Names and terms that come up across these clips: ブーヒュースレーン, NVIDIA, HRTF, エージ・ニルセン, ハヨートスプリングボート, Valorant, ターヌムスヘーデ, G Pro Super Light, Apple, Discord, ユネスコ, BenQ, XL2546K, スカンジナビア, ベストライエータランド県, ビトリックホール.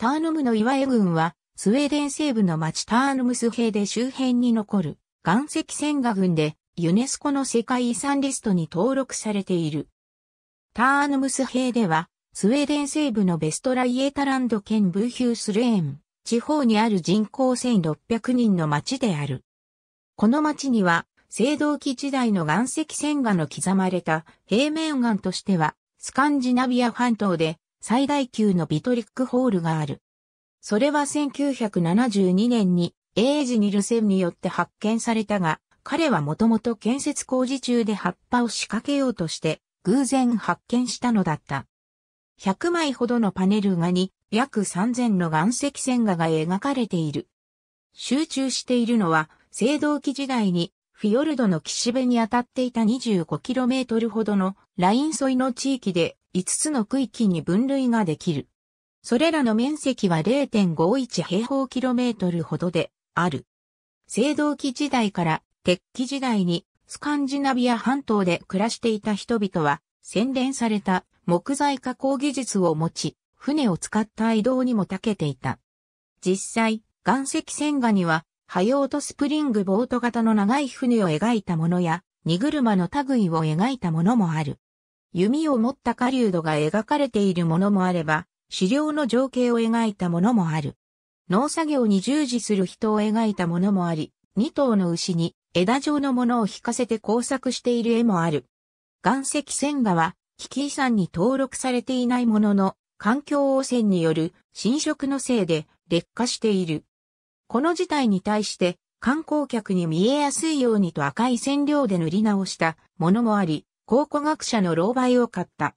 ターヌムの岩絵群は、スウェーデン西部の町ターヌムスヘーデ周辺に残る岩石千賀群で、ユネスコの世界遺産リストに登録されている。ターヌムスヘーデは、スウェーデン西部のベストライエータランド県ブーヒュースレーン地方にある人口1600人の町である。この町には、青銅器時代の岩石千賀の刻まれた平面岩としては、スカンジナビア半島で最大級のビトリックホールがある。それは1972年にエージ・ニルセンによって発見されたが、彼はもともと建設工事中で葉っぱを仕掛けようとして偶然発見したのだった。100枚ほどのパネル画に約3000の岩石千賀が描かれている。集中しているのは青銅器時代にフィヨルドの岸辺に当たっていた 25km ほどのライン沿いの地域で5つの区域に分類ができる。それらの面積は 0.51 平方キロメートルほどである。青銅器時代から鉄器時代にスカンジナビア半島で暮らしていた人々は洗練された木材加工技術を持ち、船を使った移動にも長けていた。実際、岩石千賀には、ハヨートスプリングボート型の長い船を描いたものや、荷車の類を描いたものもある。弓を持った狩人が描かれているものもあれば、狩猟の情景を描いたものもある。農作業に従事する人を描いたものもあり、2頭の牛に枝状のものを引かせて工作している絵もある。岩石千賀は、危機遺産に登録されていないものの、環境汚染による浸食のせいで劣化している。この事態に対して観光客に見えやすいようにと赤い染料で塗り直したものもあり、考古学者の狼狽を買った。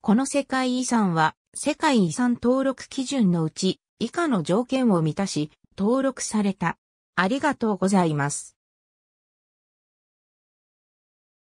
この世界遺産は世界遺産登録基準のうち以下の条件を満たし登録された。ありがとうございます。